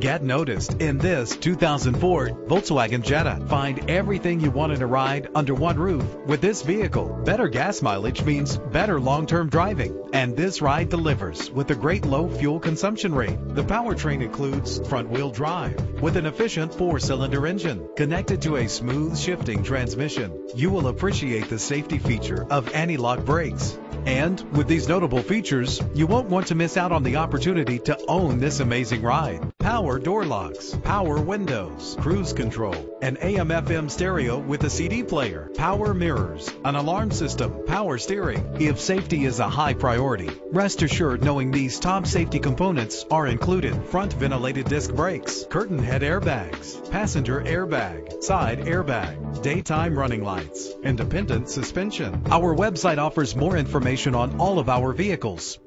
Get noticed in this 2004 Volkswagen Jetta. Find everything you want in a ride under one roof with this vehicle. Better gas mileage means better long-term driving, and this ride delivers with a great low fuel consumption rate. The powertrain includes front-wheel drive with an efficient four-cylinder engine connected to a smooth shifting transmission. You will appreciate the safety feature of anti-lock brakes. And with these notable features, you won't want to miss out on the opportunity to own this amazing ride. Power door locks, power windows, cruise control, an AM/FM stereo with a CD player, power mirrors, an alarm system, power steering. If safety is a high priority, rest assured knowing these top safety components are included: front ventilated disc brakes, curtain head airbags, passenger airbag, side airbag, daytime running lights, independent suspension. Our website offers more information on all of our vehicles.